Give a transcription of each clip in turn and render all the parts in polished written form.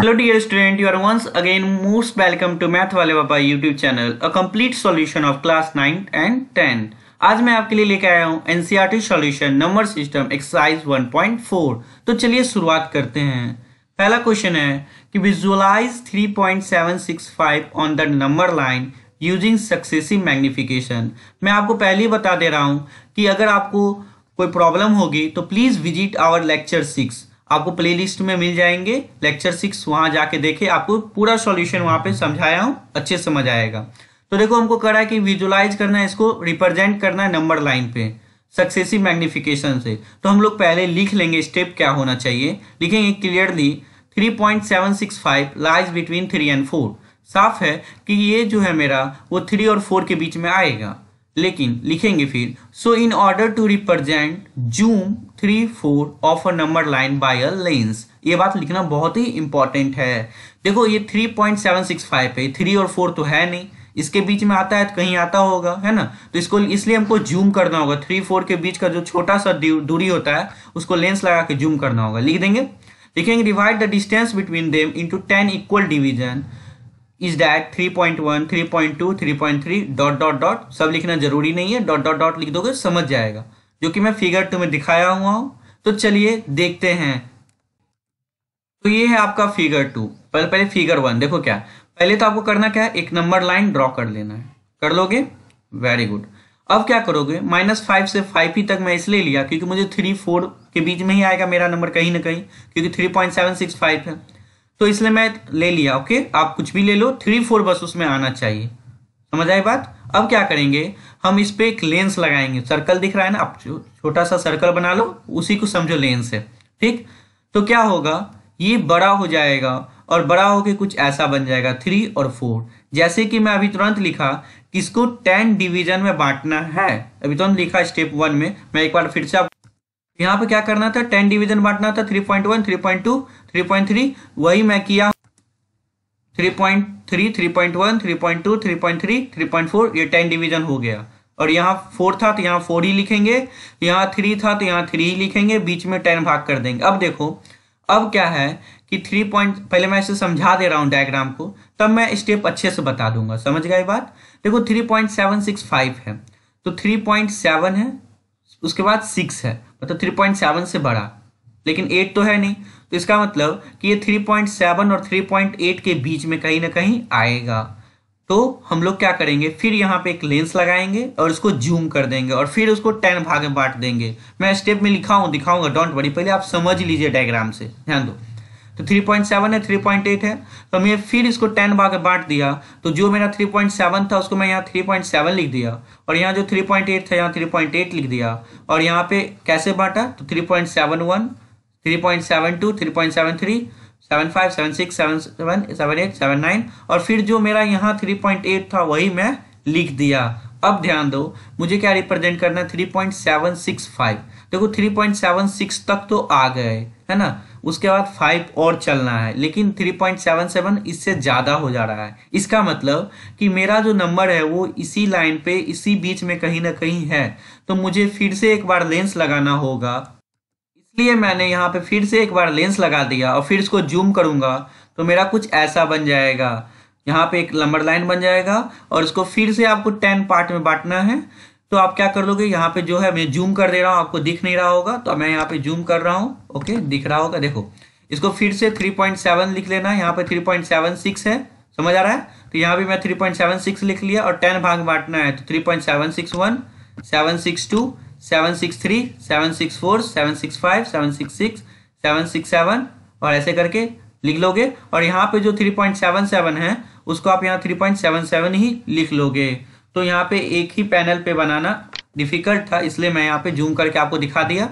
Hello dear student, you are once again most welcome to Math Wale Baba YouTube channel, a complete solution of class 9 and 10. आज मैं आपके लिए लेकर आया हूँ NCERT solution number system exercise 1.4. तो चलिए शुरुआत करते हैं। पहला क्वेश्चन है कि visualize 3.765 on the number line using successive magnification. मैं आपको पहले ही बता दे रहा हूँ कि अगर आपको कोई प्रॉब्लम होगी तो प्लीज विजिट आवर लेक्चर 6, आपको प्लेलिस्ट में मिल जाएंगे लेक्चर 6, वहां जाके देखे, आपको पूरा सॉल्यूशन वहां पे समझाया हूं, अच्छे समझ आएगा। तो देखो हमको कह रहा है कि विजुलाइज करना है, इसको रिप्रेजेंट करना है नंबर लाइन पे सक्सेसिव मैग्निफिकेशन से। तो हम लोग पहले लिख लेंगे स्टेप क्या होना चाहिए, लिखेंगे क्लियरली 3.765 लाइज बिटवीन 3 and 4। साफ है कि ये जो है मेरा वो 3 और 4 के बीच में आएगा, लेकिन लिखेंगे फिर so in order to represent zoom 3, 4 of a number line by a lens. ये बात लिखना बहुत ही इंपॉर्टेंट है। देखो ये 3.765 है, 3 और 4 तो है नहीं, इसके बीच में आता है तो कहीं आता होगा, है ना। तो इसको इसलिए हमको जूम करना होगा, 3, 4 के बीच का जो छोटा सा दूरी होता है उसको लेंस लगा के जूम करना होगा। लिख देंगे, लिखेंगे divide the distance between them into 10 equal division is that 3.1, 3.2, 3.3 dot dot dot, सब लिखना जरूरी नहीं है, डॉट डॉट डॉट लिख दोगे समझ जाएगा, जो कि मैं फिगर 2 में दिखाया हुआ हूँ। तो चलिए देखते हैं। तो ये है आपका फिगर 2, पहले फिगर 1 देखो क्या। पहले तो आपको करना क्या है, एक नंबर लाइन ड्रॉ कर लेना है, कर लोगे, वेरी गुड। अब क्या करोगे, -5 से 5 ही तक मैं इसलिए लिया क्योंकि मुझे 3, 4 के बीच में ही आएगा मेरा नंबर कहीं ना कहीं, क्योंकि 3.765 है तो इसलिए मैं ले लिया। ओके, आप कुछ भी ले लो, 3, 4 बस उसमें आना चाहिए, समझ आई बात। अब क्या करेंगे, हम इस पे एक लेंस लगाएंगे, सर्कल दिख रहा है ना, आप छोटा सा सर्कल बना लो, उसी को समझो लेंस है, ठीक। तो क्या होगा, ये बड़ा हो जाएगा और बड़ा होके कुछ ऐसा बन जाएगा 3 और 4। जैसे कि मैं अभी तुरंत लिखा कि इसको 10 डिवीजन में बांटना है, अभी तुरंत लिखा स्टेप 1 में। मैं एक बार फिर से, आप यहाँ पे क्या करना था, 10 डिवीजन बांटना था, 3.1, 3.2, 3.3, वही मैं किया, 3.3, 3.1, 3.2, 3.3, 3.4, ये 10 डिवीजन हो गया। और यहाँ 4 था तो यहाँ 4 ही लिखेंगे, यहाँ 3 था तो यहाँ 3 ही लिखेंगे, बीच में 10 भाग कर देंगे। अब देखो अब क्या है कि 3 पहले मैं इसे समझा दे रहा हूँ डायग्राम को, तब मैं स्टेप अच्छे से बता दूंगा, समझ गए बात। देखो 3.765 है तो 3.7 है, उसके बाद 6 है, मतलब 3.7 से बड़ा, लेकिन 8 तो है नहीं, तो इसका मतलब कि ये 3.7 और 3.8 के बीच में कहीं ना कहीं आएगा। तो हम लोग क्या करेंगे, फिर यहाँ पे एक लेंस लगाएंगे और इसको जूम कर देंगे और फिर उसको 10 भाग में बांट देंगे। मैं स्टेप में लिखा हूँ, दिखाऊंगा, डोंट वरी, पहले आप समझ लीजिए डायग्राम से, ध्यान दो। तो 3.7 है, 3.8 है, तो हमने फिर इसको 10 भाग में बांट दिया, तो जो मेरा 3.7 था उसको मैं यहाँ 3.7 लिख दिया, और यहाँ जो 3.8 था यहाँ 3.8 लिख दिया, और यहाँ पे कैसे बांटा तो 3.71, 3.72, 3.73, 75, 76, 77, 78, 79, और फिर जो मेरा यहाँ 3.8 था वही मैं लिख दिया। अब ध्यान दो, मुझे क्या रिप्रेजेंट करना है, 3.765। देखो 3.76 तक तो आ गए, है ना, उसके बाद 5 और चलना है, लेकिन 3.77 इससे ज़्यादा हो जा रहा है, इसका मतलब कि मेरा जो नंबर है वो इसी लाइन पे इसी बीच में कहीं ना कहीं है। तो मुझे फिर से एक बार लेंस लगाना होगा, इसलिए मैंने यहाँ पे फिर से एक बार लेंस लगा दिया और फिर इसको जूम करूँगा तो मेरा कुछ ऐसा बन जाएगा, यहाँ पे एक लंबर लाइन बन जाएगा और इसको फिर से आपको 10 पार्ट में बांटना है। तो आप क्या कर लोगे, यहाँ पे जो है मैं जूम कर दे रहा हूँ, आपको दिख नहीं रहा होगा, तो मैं यहाँ पे जूम कर रहा हूँ, ओके दिख रहा होगा। देखो इसको फिर से 3.7 लिख लेना, यहाँ पे 3.76 है, समझ आ रहा है, तो यहाँ भी मैं 3.76 लिख लिया और 10 भाग बांटना है, तो 3.761, 762, 763, 764, 765, 766, 767 और ऐसे करके लिख लोगे। और यहाँ पे जो 3.77 है उसको आप यहाँ 3.77 ही लिख लोगे। तो यहाँ पे एक ही पैनल पे बनाना डिफिकल्ट था, इसलिए मैं यहाँ पे जूम करके आपको दिखा दिया।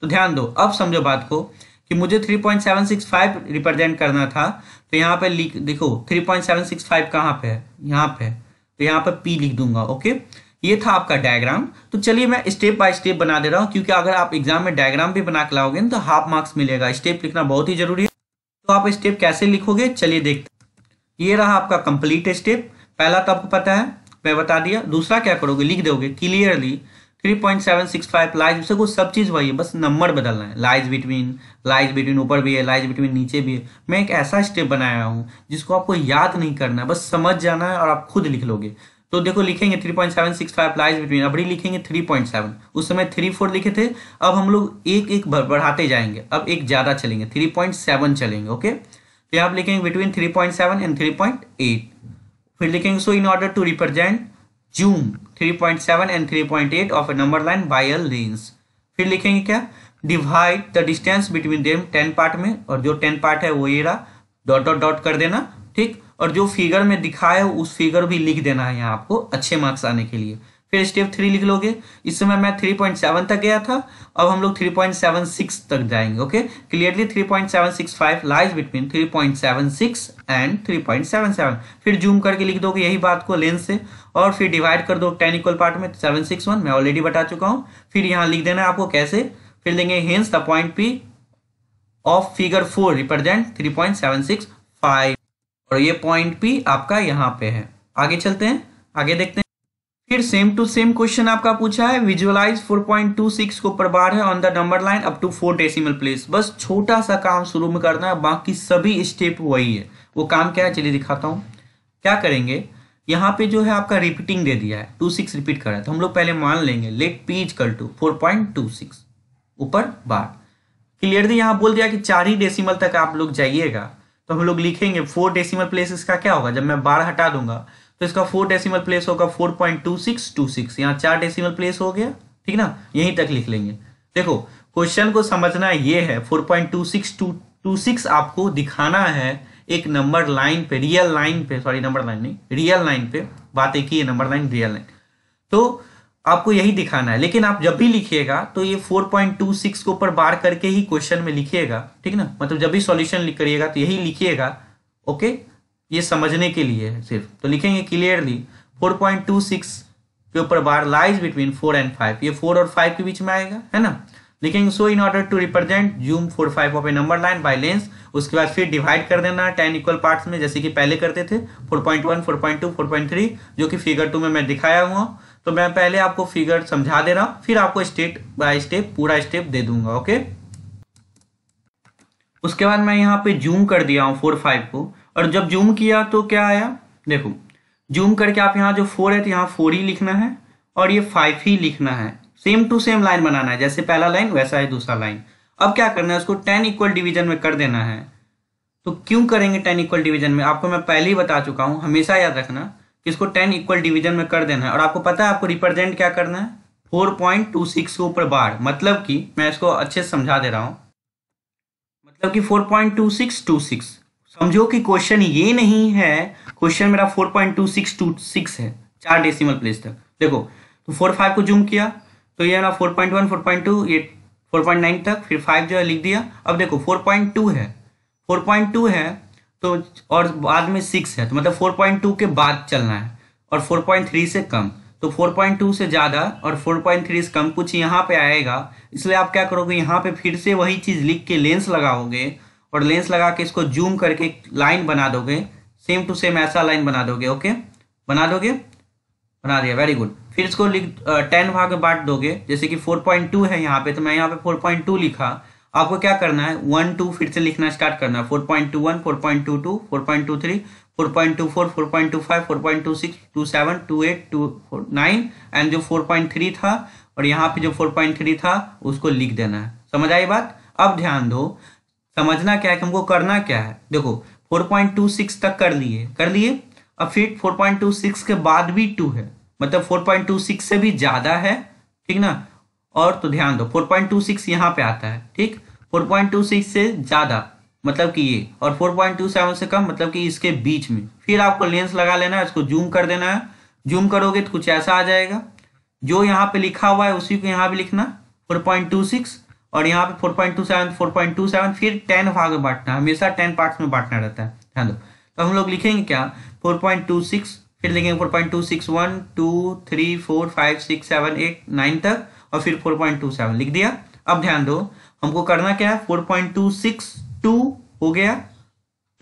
तो ध्यान दो, अब समझो बात को कि मुझे 3.765 रिप्रेजेंट करना था, तो यहाँ पे लिख, देखो 3.765 कहाँ पे है, यहाँ पे, तो यहाँ पे P लिख दूंगा। ओके, ये था आपका डायग्राम। तो चलिए मैं स्टेप बाय स्टेप बना दे रहा हूँ, क्योंकि अगर आप एग्जाम में डायग्राम भी बना के लाओगे ना तो हाफ मार्क्स मिलेगा। स्टेप लिखना बहुत ही जरूरी है, तो आप स्टेप कैसे लिखोगे चलिए देखते। ये रहा आपका कंप्लीट स्टेप, पहला तो आपको पता है मैं बता दिया, दूसरा क्या करोगे, लिख दोगे क्लियरली 3.765 लाइज सब कुछ सब चीज़ वही है, बस नंबर बदलना है। लाइज बिटवीन ऊपर भी है, लाइज बिटवीन नीचे भी है। मैं एक ऐसा स्टेप बनाया हूँ जिसको आपको याद नहीं करना है, बस समझ जाना है और आप खुद लिख लोगे। तो देखो लिखेंगे 3.765 लाइज बिटवीन, अभी लिखेंगे 3.7, उस समय 3.4 लिखे थे, अब हम लोग एक एक बढ़ाते जाएंगे, अब एक ज़्यादा चलेंगे 3.7 चलेंगे। ओके, तो यहाँ आप लिखेंगे बिटवीन 3.7 एंड 3.8, फिर लिखेंगे so in order to represent zoom 3.7 and 3.8 of a number line by a lens. फिर लिखेंगे क्या, divide the distance between them 10 part में, और जो 10 पार्ट है वो ये रहा, डॉट डॉट डॉट कर देना, ठीक। और जो फिगर में दिखाया है उस फिगर भी लिख देना है यहाँ आपको अच्छे मार्क्स आने के लिए। फिर स्टेप 3 लिख लोगे। इस समय मैं 3.7 तक गया था, अब हम लोग 3.76 तक जाएंगे। Okay, clearly 3.765 lies between 3.76 and 3.77। फिर जूम करके लिख दोगे यही बात को लेंस से, और फिर डिवाइड कर दो 10 इक्वल पार्ट में, 761 मैं ऑलरेडी बता चुका हूँ। फिर यहाँ लिख देना है आपको कैसे, फिर देंगे hence the point P of figure 4 represent 3.765, और ये पॉइंट पी आपका यहाँ पे है। आगे चलते हैं, आगे देखते हैं। फिर सेम टू सेम क्वेश्चन आपका पूछा है, विजुअलाइज 4.26 को पर बार है on the number line up to 4 decimal place. बस छोटा सा काम शुरू में करना है, बाकी सभी स्टेप वही है। वो काम क्या है चलिए दिखाता हूँ। क्या करेंगे यहाँ पे जो है आपका रिपीटिंग दे दिया है, 26 रिपीट करा है, तो हम लोग पहले मान लेंगे लेट पी इक्वल टू 4.26 ऊपर बार। क्लियरली यहाँ बोल दिया कि 4 ही डेसिमल तक आप लोग जाइएगा, तो हम लोग लिखेंगे 4 डेसिमल प्लेस। इसका क्या होगा, जब मैं बार हटा दूंगा तो इसका 4 डेसिमल प्लेस होगा 4.2626, यहाँ 4 डेसिमल प्लेस हो गया, ठीक ना, यहीं तक लिख लेंगे। देखो क्वेश्चन को समझना ये है, 4.2626 आपको दिखाना है एक नंबर लाइन पे, रियल लाइन पे, सॉरी नंबर लाइन नहीं रियल लाइन पे, बात एक ही है नंबर लाइन रियल लाइन, तो आपको यही दिखाना है। लेकिन आप जब भी लिखिएगा तो ये 4.26 को ऊपर बार करके ही क्वेश्चन में लिखिएगा, ठीक ना, मतलब जब भी सॉल्यूशन करिएगा तो यही लिखिएगा। ओके, ये समझने के लिए है सिर्फ। तो लिखेंगे क्लियरली 4.26 के ऊपर बार लाइज बिटवीन 4 एंड 5, ये 4 और 5 के बीच में आएगा, है ना। लिखेंगे so in order to represent zoom 4 5 of a number line by lens, उसके बाद फिर डिवाइड कर देना 10 इक्वल पार्ट्स में, जैसे कि पहले करते थे 4.1 4.2 4.3 जो कि फिगर 2 में मैं दिखाया हुआ। तो मैं पहले आपको फिगर समझा दे रहा हूँ, फिर आपको स्टेप बाय स्टेप पूरा स्टेप दे दूंगा। ओके, उसके बाद मैं यहाँ पे जूम कर दिया हूँ 4 5 को, और जब जूम किया तो क्या आया देखो, जूम करके आप यहाँ जो 4 है तो यहाँ 4 ही लिखना है और ये 5 ही लिखना है। सेम टू सेम लाइन बनाना है, जैसे पहला लाइन वैसा ही दूसरा लाइन। अब क्या करना है, उसको 10 इक्वल डिवीजन में कर देना है। तो क्यों करेंगे 10 इक्वल डिवीजन में, आपको मैं पहले ही बता चुका हूँ, हमेशा याद रखना कि इसको 10 इक्वल डिवीजन में कर देना है। और आपको पता है आपको रिप्रेजेंट क्या करना है, 4.26 के ऊपर बार, मतलब कि मैं इसको अच्छे से समझा दे रहा हूँ, मतलब कि 4.2626। समझो कि क्वेश्चन ये नहीं है, क्वेश्चन मेरा 4.2626 है 4 डेसिमल प्लेस तक। देखो तो 4 5 को जूम किया तो ये ना 4.1 4.2 ये 4.9 तक, फिर 5 जो है लिख दिया। अब देखो 4.2 है, 4.2 है तो, और बाद में 6 है, तो मतलब 4.2 के बाद चलना है, और 4.3 से कम, तो 4.2 से ज़्यादा और 4.3 से कम कुछ यहाँ पे आएगा। इसलिए आप क्या करोगे, यहाँ पे फिर से वही चीज़ लिख के लेंस लगाओगे, और लेंस लगा के इसको जूम करके एक लाइन बना दोगे, सेम टू सेम ऐसा लाइन बना दोगे। ओके, बना दोगे, बना दिया, वेरी गुड। फिर इसको 10 भाग में बांट दोगे, जैसे कि 4.2 है यहाँ पे, तो मैं यहाँ पे 4.2 लिखा। आपको क्या करना है, 1 2 फिर से लिखना स्टार्ट करना है, 4.21 4.22 4.23 4.24 4.25 4.26 27 28 29 एंड जो 4.3 था और यहाँ पे जो 4.3 था उसको लिख देना है। समझ आई बात। अब ध्यान दो, समझना क्या है कि हमको करना क्या है। देखो 4.26 तक कर लिए, अब फिर 4.26 के बाद भी 2 है, मतलब 4.26 से भी ज़्यादा है, ठीक ना। और तो ध्यान दो 4.26 यहाँ पे आता है, ठीक, 4.26 से ज़्यादा मतलब कि ये, और 4.27 से कम मतलब कि इसके बीच में। फिर आपको लेंस लगा लेना है, इसको जूम कर देना है। जूम करोगे तो कुछ ऐसा आ जाएगा, जो यहाँ पे लिखा हुआ है उसी को यहाँ भी लिखना, 4.26 और यहाँ पे 4.27 4.27, फिर 10 भाग में बांटना, हमेशा 10 पार्ट्स में बांटना रहता है, ध्यान दो। तो हम लोग लिखेंगे क्या, 4.26 फिर लिखेंगे 4.261 2 3 4 5 6 7 8 9 तक, और फिर 4.27 लिख दिया। अब ध्यान दो हमको करना क्या है, 4.262 हो गया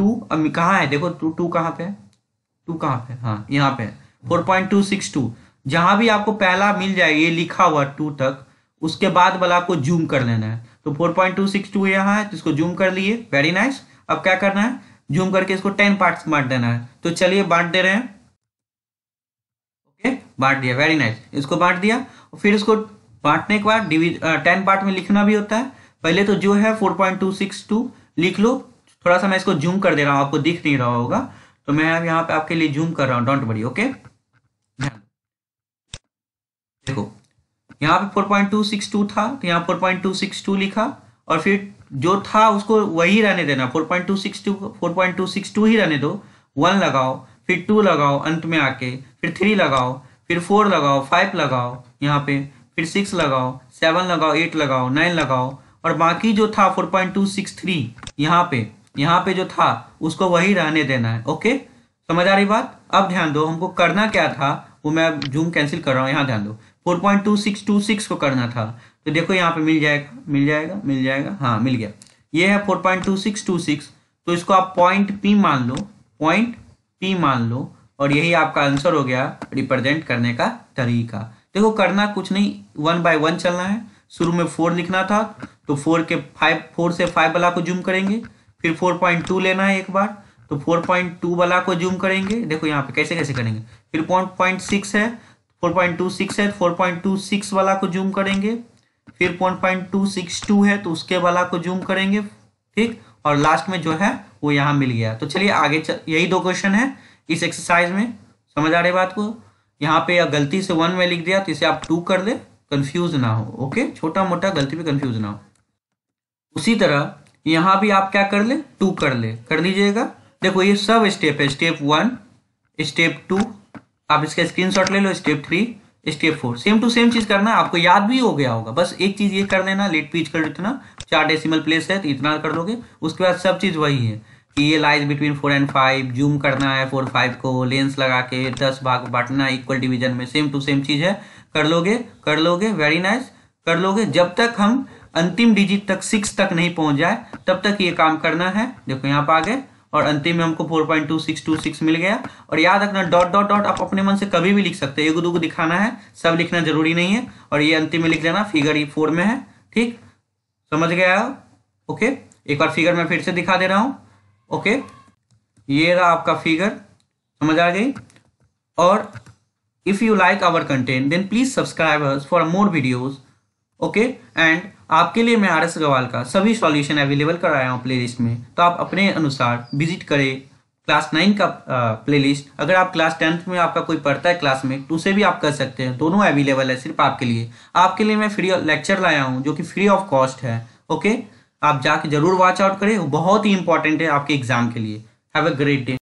2, अब कहाँ है देखो, 2 कहाँ पे है, हाँ यहाँ पे है 4.262। जहां भी आपको पहला मिल जाए ये लिखा हुआ 2 तक, उसके बाद वाला आपको जूम कर लेना है। तो 4.262 यहाँ है, इसको जूम कर लिए, वेरी नाइस। अब क्या करना है, जूम करके इसको 10 पार्ट्स बांट देना है। तो चलिए बांट दे रहे हैं, ओके बांट दिया, वेरी नाइस। इसको बांट दिया, फिर इसको बांटने के बाद 10 पार्ट में लिखना भी होता है। पहले तो जो है 4.262 लिख लो। थोड़ा सा मैं इसको जूम कर दे रहा हूँ, आपको दिख नहीं रहा होगा, तो मैं अब यहाँ पे आपके लिए जूम कर रहा हूँ, डोंट वरी, ओके। देखो यहाँ पे 4.262 था, तो यहाँ 4.262 लिखा, और फिर जो था उसको वही रहने देना, 4.262 ही रहने दो। 1 लगाओ, फिर 2 लगाओ अंत में आके, फिर 3 लगाओ, फिर 4 लगाओ, 5 लगाओ यहाँ पे, फिर 6 लगाओ, 7 लगाओ, 8 लगाओ, 9 लगाओ, और बाकी जो था 4.263 यहाँ पे जो था उसको वही रहने देना है, ओके। समझ आ रही बात? अब ध्यान दो, हमको करना क्या था वो मैं अब जूम कैंसिल कर रहा हूँ, यहाँ ध्यान दो। 4.2626 को करना था, तो देखो यहाँ पे मिल जाएगा, हाँ मिल गया। ये है 4.2626, तो इसको आप पॉइंट पी मान लो, और यही आपका आंसर हो गया। रिप्रेजेंट करने का तरीका देखो, करना कुछ नहीं, 1 by 1 चलना है। शुरू में 4 लिखना था, तो 4 से 5 वाला को जूम करेंगे, फिर 4.2 लेना है एक बार, तो 4.2 वाला को जूम करेंगे। देखो यहाँ पे कैसे कैसे करेंगे, फिर 0.6 है, 4.26 है, 4.26 वाला को जूम करेंगे, फिर 0.262 है तो उसके वाला को जूम करेंगे, ठीक। और लास्ट में जो है वो यहाँ मिल गया। तो चलिए आगे यही 2 क्वेश्चन है इस एक्सरसाइज में। समझ आ रही बात को? यहाँ पे गलती से 1 में लिख दिया, तो इसे आप 2 कर दे, कंफ्यूज ना हो, ओके। छोटा मोटा गलती पे कंफ्यूज ना हो। उसी तरह यहाँ भी आप क्या कर ले, 2 कर लीजिएगा। देखो ये सब स्टेप है, स्टेप 1 स्टेप 2, आप इसका स्क्रीनशॉट ले लो, step 3 step 4, same to same चीज करना है। आपको याद भी हो गया होगा, बस एक चीज ये कर लेना, लेट पीच कर इतना 4 डेसिमल प्लेस है तो इतना कर दोगे, उसके बाद सब चीज वही है कि ये लाइज बिटवीन 4 and 5, जूम करना है 4-5 को, लेंस लगा के 10 भाग बांटना, इक्वल डिवीजन में, सेम टू सेम चीज है। कर लोगे, वेरी नाइस, कर लोगे। जब तक हम अंतिम डिजिट तक 6 तक नहीं पहुंच जाए तब तक ये काम करना है। देखो यहाँ पर आ गए, और अंतिम में हमको 4.2626 मिल गया। और याद रखना, डॉट डॉट डॉट आप अपने मन से कभी भी लिख सकते हैं, एक दो दिखाना है, सब लिखना जरूरी नहीं है। और ये अंतिम में लिख देना, फिगर ये 4 में है, ठीक, समझ गया, ओके। एक बार फिगर मैं फिर से दिखा दे रहा हूँ, ओके। ये रहा आपका फिगर, समझ आ गई। और if you like our content then please subscribe us for more videos, okay. And आपके लिए मैं RS अग्रवाल का सभी सॉल्यूशन अवेलेबल कराया हूँ प्लेलिस्ट में, तो आप अपने अनुसार विजिट करें। क्लास 9 का प्लेलिस्ट, अगर आप क्लास 10th में आपका कोई पढ़ता है क्लास में, तो उसे भी आप कर सकते हैं, दोनों अवेलेबल है सिर्फ आपके लिए। आपके लिए मैं फ्री लेक्चर लाया हूँ जो कि फ्री ऑफ कॉस्ट है, ओके। आप जाके जरूर वॉच आउट करें, वो बहुत ही इंपॉर्टेंट है आपके एग्जाम के लिए। Have a great day.